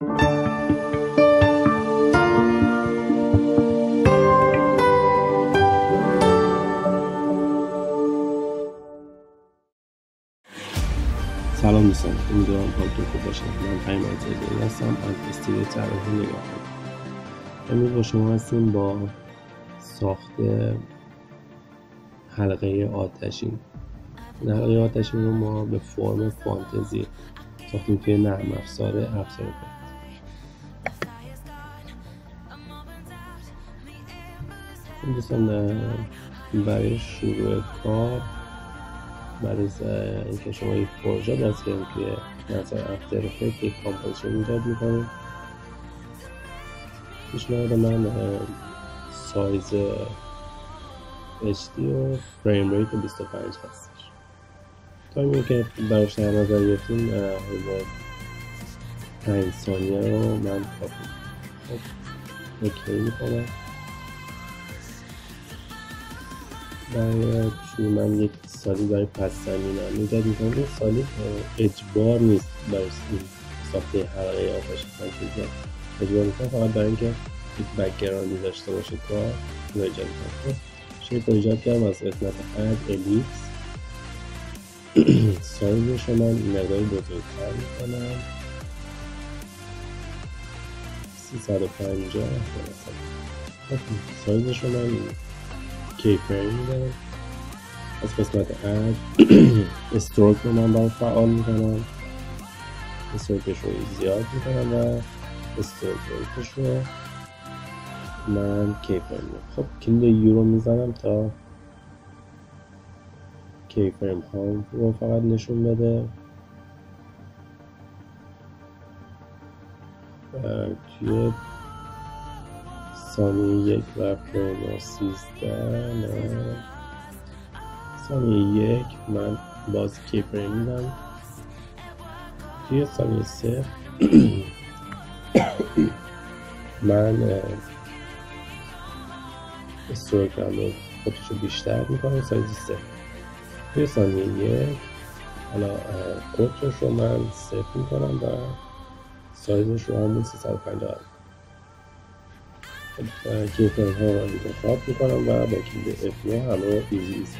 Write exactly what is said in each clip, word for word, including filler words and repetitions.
سلام دوستان، امیدوارم حالتون خوب باشه. من فهیم عزیزی هستم از استیلت طراحی نگاه. امروز با شما هستیم با ساخت حلقه آتشین. این حلقه آتشین رو ما به فرم فانتزی ساختیم توی نرم افزار افتر افکتس. دوستان برای شروع کار برای اینکه شما یک پروژه دست کردیم که مثلا افتر افکتس یک کامپوزیشن ایجاد میکنیم، پیشنهاد من سایز اچ دی و فریم ریت بیست و پنج هستش. تایمی که براش در نظر گرفتیم حدود پنج ثانیه رو من کافی اوکی میکنم. برای چون من یک سالید برای پس زمینم ایجاد میکنم، این سالید اجبار نیست برای ساخته حلقه آتش افکتس اجبار میکنم، فقط برای اینکه یک بک‌گراندی داشته باشه کار رو ایجاد میکنم. شیپ رو ایجاد کردم از قسمت هد الیپس، سایزش رو من مقداری بزرگتر میکنم، سیصد و پنجاه سایزش رو من کیفری میدم. از قسمت هد استروک رو من باید فعال میکنم، استروکش رو زیاد میکنم و استروک ریتش رو من کیفریم میدم. خب کلید یورو میزنم تا کیفریم ها رو فقط نشون بده. توی ثانیه یک و فریم سیزده نه ثانیه یک من باز کیفریم میدم. توی ثانیه سه من استروکم رو خودش رو بیشتر میکنم سایز سه. توی ثانیه یک حالا قطرش رو من صفر میکنم و سایزش رو همون سیصد و پنجاه کیفریم ها رو انتخاب میکنم و با کلید اف نه همه ایزی ایزی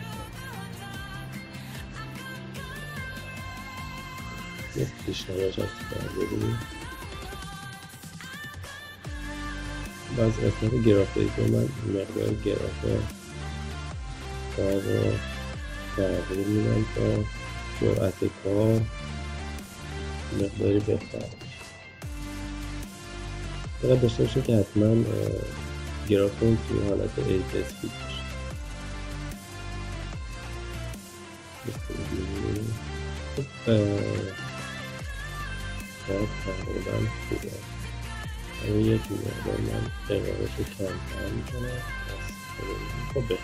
یک پیشنهادش هست که ببینیم. و از افتر گرافیک رو من مقدار گرافه کار رو تغییر میدم تا سرعت کار مقداری بهتر باشه. داشته باشیم که حتما گراف رو توی حالت ایدس فیت بشه. کار تقریبا خوبه، اما یک مقدار من قرارش رو کمتر میکنم. خب بهتر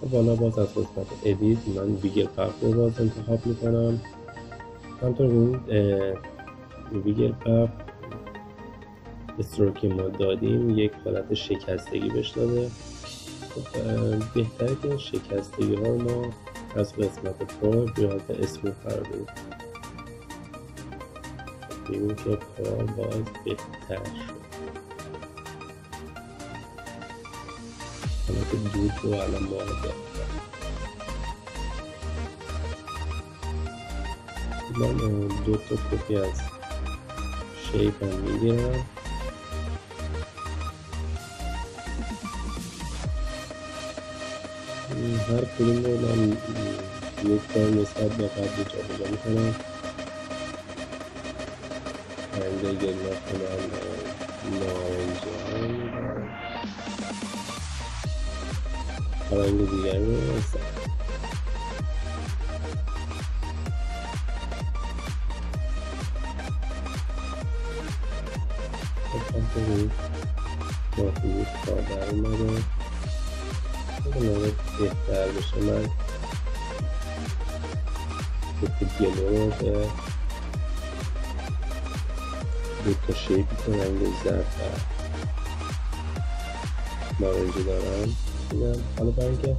خب حالا باز از قسمت ادیت من ویگ پپ رو باز انتخاب میکنم. همطور ببینید ویگ پپ استروکی ما دادیم یک حالت شکستگی بهش داده. خب بهتره که این شکستگی ها ما از قسمت پر به حالت اسمو قرار بدیم. ببینیم که پر باز بهتر شد. حالت دود رو الان ما داریم. من دو تا کپی از شیپ هم میگیرم. هر کدوم رو من یک بار نسبت به قبل جابجا میکنم. پنجه گلناف رو من نارنجی هم میدم، رنگ دیگری رو هستم. خب هم کنید کار در اومده کنید بهتر بشه. من کپی گلو رو به دوتا شیپی که رنگ زرد و نارنجی دارم. حالا برای اینکه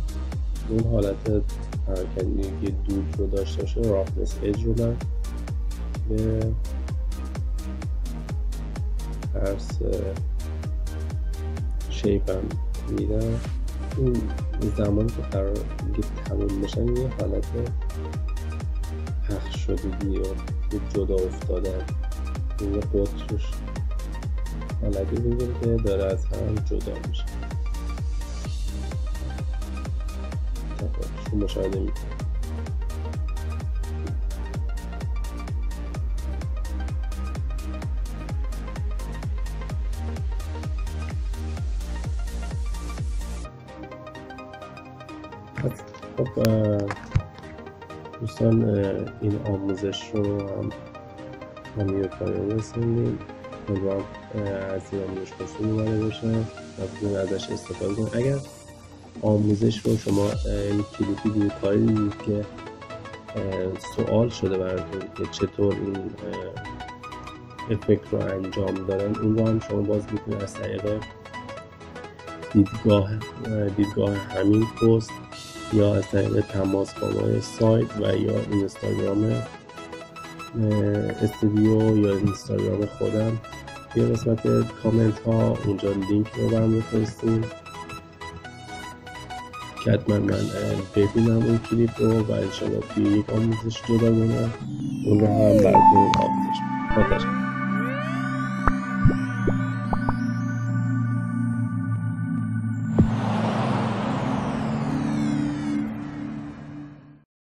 اون حالت حرکتی که دود رو داشته باشه، رافنس ایج رو من به عرض شیپ هم میدم. اون زمان که قرار تموم بشن یه حالت پخش شدگی و جدا افتادن اون قطرش حالتی بگیره که داره از هم جدا میشه. تفاوتشون مشاهده میکنه. خب دوستان این آموزش رو هم همین پایان رسوندیم. امیدوارم از این آموزش خوشتون اومده باشه و بتونید ازش استفاده کنید. اگر آموزش رو شما کلیدی دیدید، کاری دیدید که سوال شده براتون که چطور این افکت رو انجام دادن، اون رو هم شما باز میتونید از طریق دیدگاه دیدگاه همین پست یا از طریق تماس با ما سایت و یا اینستاگرام استودیو یا اینستاگرام خودم یه قسمت کامنت ها اونجا لینک رو برم بفرستیم که حتما من ببینم اون کلیپ رو و انشالله توی یک آموزش جداگونه اون رو هم براتون آموزش میدم.